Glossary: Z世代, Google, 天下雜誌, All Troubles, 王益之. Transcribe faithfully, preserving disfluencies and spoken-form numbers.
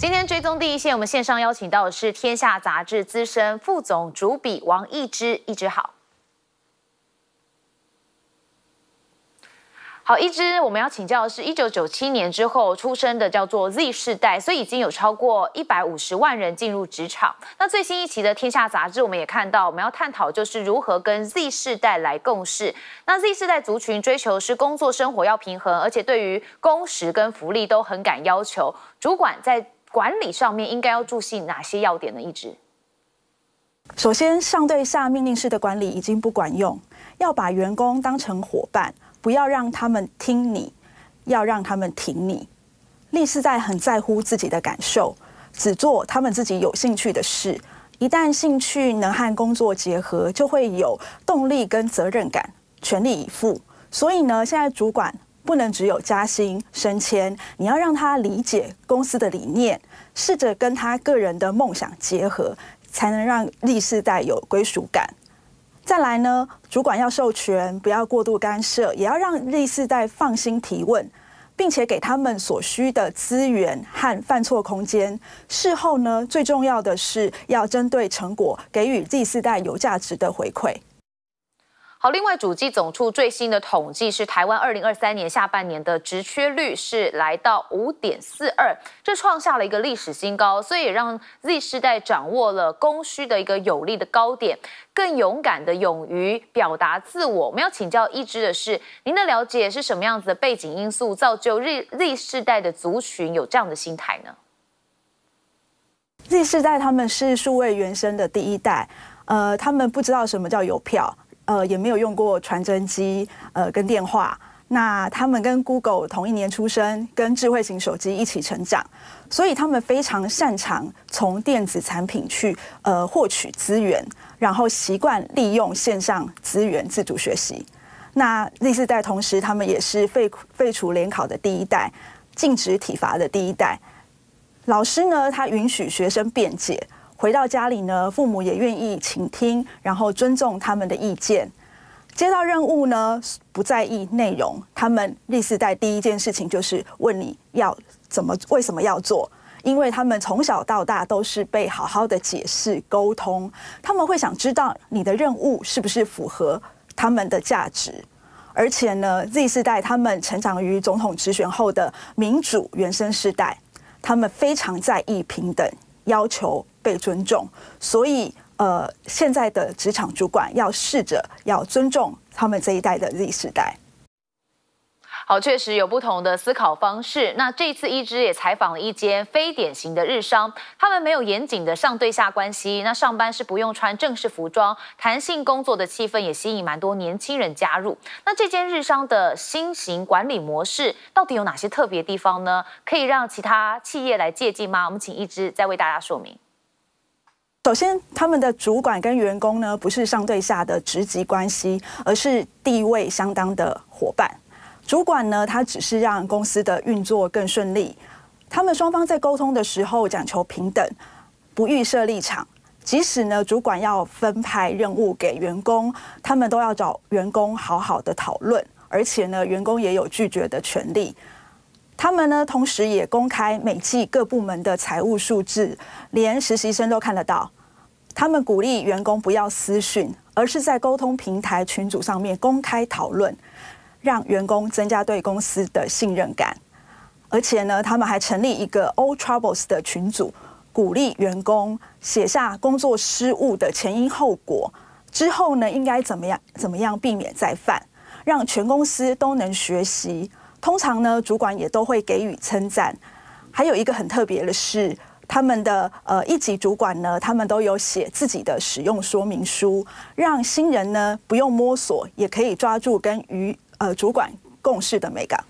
今天追踪第一线，我们线上邀请到的是《天下》杂志资深副总主笔王益之，益之好。好，益之，我们要请教的是一九九七年之后出生的叫做 Z 世代，所以已经有超过一百五十万人进入职场。那最新一期的《天下》杂志，我们也看到，我们要探讨就是如何跟 Z 世代来共事。那 Z 世代族群追求是工作生活要平衡，而且对于工时跟福利都很敢要求，主管在 管理上面应该要注意哪些要点呢？益之，首先，上对下命令式的管理已经不管用，要把员工当成伙伴，不要让他们听你，要让他们挺你。Z世代很在乎自己的感受，只做他们自己有兴趣的事。一旦兴趣能和工作结合，就会有动力跟责任感，全力以赴。所以呢，现在主管 不能只有加薪升迁，你要让他理解公司的理念，试着跟他个人的梦想结合，才能让Z世代有归属感。再来呢，主管要授权，不要过度干涉，也要让Z世代放心提问，并且给他们所需的资源和犯错空间。事后呢，最重要的是要针对成果给予Z世代有价值的回馈。 好，另外，主计总处最新的统计是，台湾二零二三年下半年的职缺率是来到 百分之五点四二， 这创下了一个历史新高，所以也让 Z 世代掌握了供需的一个有利的高点，更勇敢的勇于表达自我。我们要请教益之的是，您的了解是什么样子的背景因素造就 Z 世代的族群有这样的心态呢 ？Z 世代他们是数位原生的第一代，呃，他们不知道什么叫邮票， 呃，也没有用过传真机，呃，跟电话。那他们跟 Google 同一年出生，跟智慧型手机一起成长，所以他们非常擅长从电子产品去呃获取资源，然后习惯利用线上资源自主学习。那Z世代同时，他们也是废废除联考的第一代，禁止体罚的第一代。老师呢，他允许学生辩解。 回到家里呢，父母也愿意倾听，然后尊重他们的意见。接到任务呢，不在意内容，他们Z世代第一件事情就是问你要怎么，为什么要做？因为他们从小到大都是被好好的解释沟通，他们会想知道你的任务是不是符合他们的价值。而且呢，Z世代他们成长于总统直选后的民主原生世代，他们非常在意平等，要求 被尊重，所以呃，现在的职场主管要试着要尊重他们这一代的 Z 世代。好，确实有不同的思考方式。那这次益之也采访了一间非典型的日商，他们没有严谨的上对下关系，那上班是不用穿正式服装，弹性工作的气氛也吸引蛮多年轻人加入。那这间日商的新型管理模式到底有哪些特别地方呢？可以让其他企业来借鉴吗？我们请益之再为大家说明。 首先，他们的主管跟员工呢，不是上对下的职级关系，而是地位相当的伙伴。主管呢，他只是让公司的运作更顺利。他们双方在沟通的时候讲求平等，不预设立场。即使呢，主管要分派任务给员工，他们都要找员工好好的讨论，而且呢，员工也有拒绝的权利。 他们呢，同时也公开每季各部门的财务数字，连实习生都看得到。他们鼓励员工不要私讯，而是在沟通平台群组上面公开讨论，让员工增加对公司的信任感。而且呢，他们还成立一个 All Troubles 的群组，鼓励员工写下工作失误的前因后果，之后呢，应该怎么样怎么样避免再犯，让全公司都能学习。 通常呢，主管也都会给予称赞。还有一个很特别的是，他们的呃一级主管呢，他们都有写自己的使用说明书，让新人呢不用摸索，也可以抓住跟与呃主管共事的美感。